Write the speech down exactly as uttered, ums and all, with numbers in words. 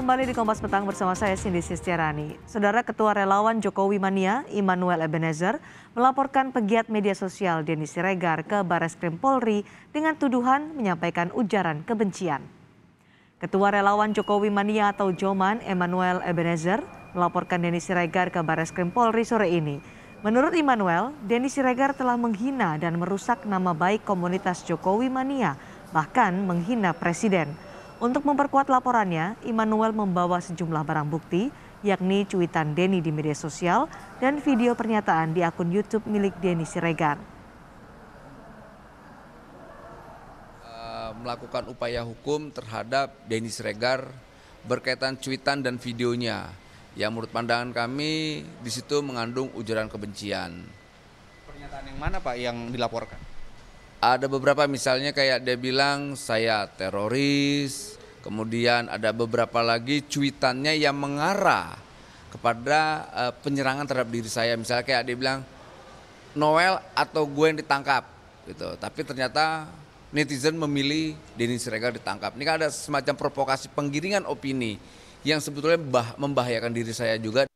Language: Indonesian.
Kembali di Kompas Petang bersama saya Cindy Sistiarani. Saudara Ketua Relawan Jokowi Mania, Immanuel Ebenezer, melaporkan pegiat media sosial Denny Siregar ke Bareskrim Polri dengan tuduhan menyampaikan ujaran kebencian. Ketua Relawan Jokowi Mania atau Joman, Immanuel Ebenezer, melaporkan Denny Siregar ke Bareskrim Polri sore ini. Menurut Immanuel, Denny Siregar telah menghina dan merusak nama baik komunitas Jokowi Mania, bahkan menghina presiden. Untuk memperkuat laporannya, Immanuel membawa sejumlah barang bukti, yakni cuitan Denny di media sosial dan video pernyataan di akun YouTube milik Denny Siregar. Melakukan upaya hukum terhadap Denny Siregar berkaitan cuitan dan videonya. Yang menurut pandangan kami di situ mengandung ujaran kebencian. Pernyataan yang mana Pak yang dilaporkan? Ada beberapa, misalnya kayak dia bilang saya teroris, kemudian ada beberapa lagi cuitannya yang mengarah kepada uh, penyerangan terhadap diri saya. Misalnya kayak dia bilang Noel atau gue yang ditangkap gitu. Tapi ternyata netizen memilih Denny Siregar ditangkap. Ini kan ada semacam provokasi penggiringan opini yang sebetulnya bah, membahayakan diri saya juga.